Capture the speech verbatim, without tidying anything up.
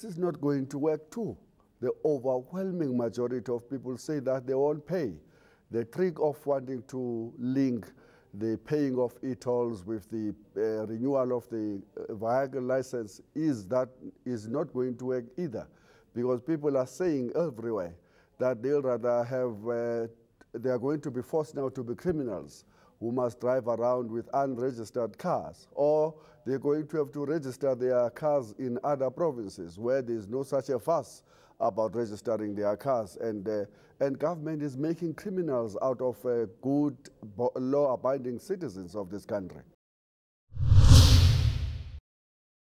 This is not going to work too. The overwhelming majority of people say that they won't pay. The trick of wanting to link the paying of e-tolls with the uh, renewal of the uh, vehicle license is that is not going to work either, because people are saying everywhere that they'll rather have, uh, they are going to be forced now to be criminals who must drive around with unregistered cars, or they're going to have to register their cars in other provinces where there's no such a fuss about registering their cars. And, uh, and government is making criminals out of uh, good law-abiding citizens of this country.